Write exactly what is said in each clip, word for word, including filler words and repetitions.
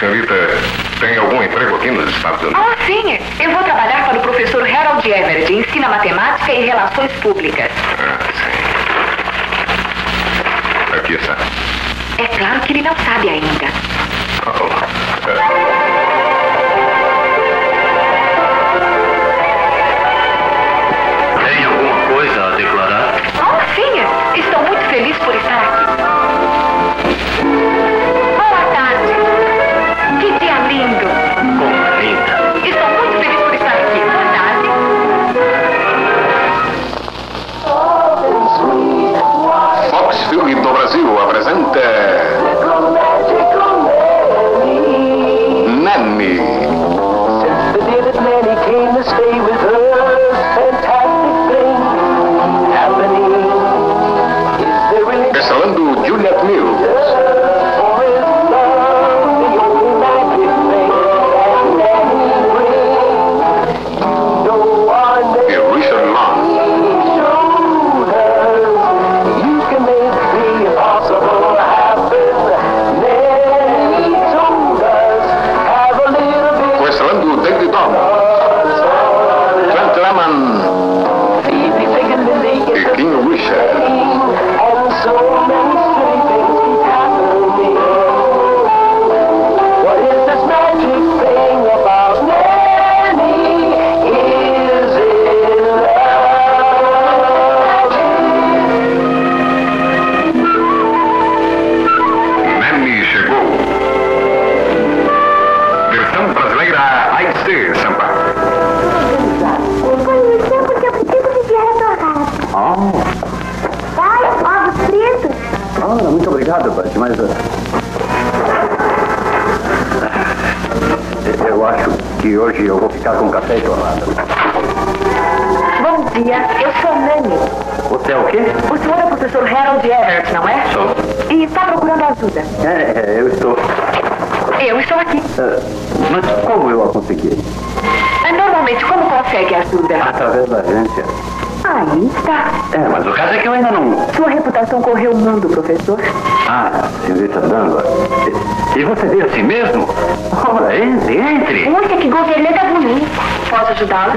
senhorita tem algum emprego aqui nos Estados Unidos? Ah, sim. Eu vou trabalhar para o professor Harold Everett. Ensina matemática e relações públicas. Ah, sim. Aqui está. É claro que ele não sabe ainda. Oh. É.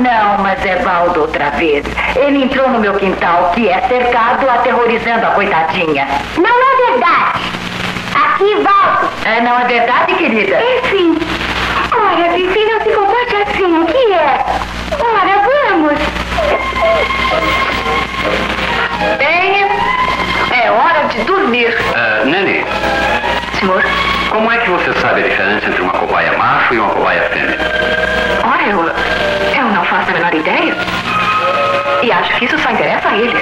Não, mas é Valdo outra vez. Ele entrou no meu quintal, que é cercado, aterrorizando a coitadinha. Não é verdade. Aqui, Valdo. É, não é verdade, querida? Enfim. Ora, Fifi, não se comporte assim. O que é? Ora, vamos. Bem, é hora de dormir. Uh, Nani. Senhor? Como é que você sabe a diferença entre uma cobaia macho e uma cobaia fêmea? Ora, eu... Eu não faço a menor ideia. E acho que isso só interessa a eles.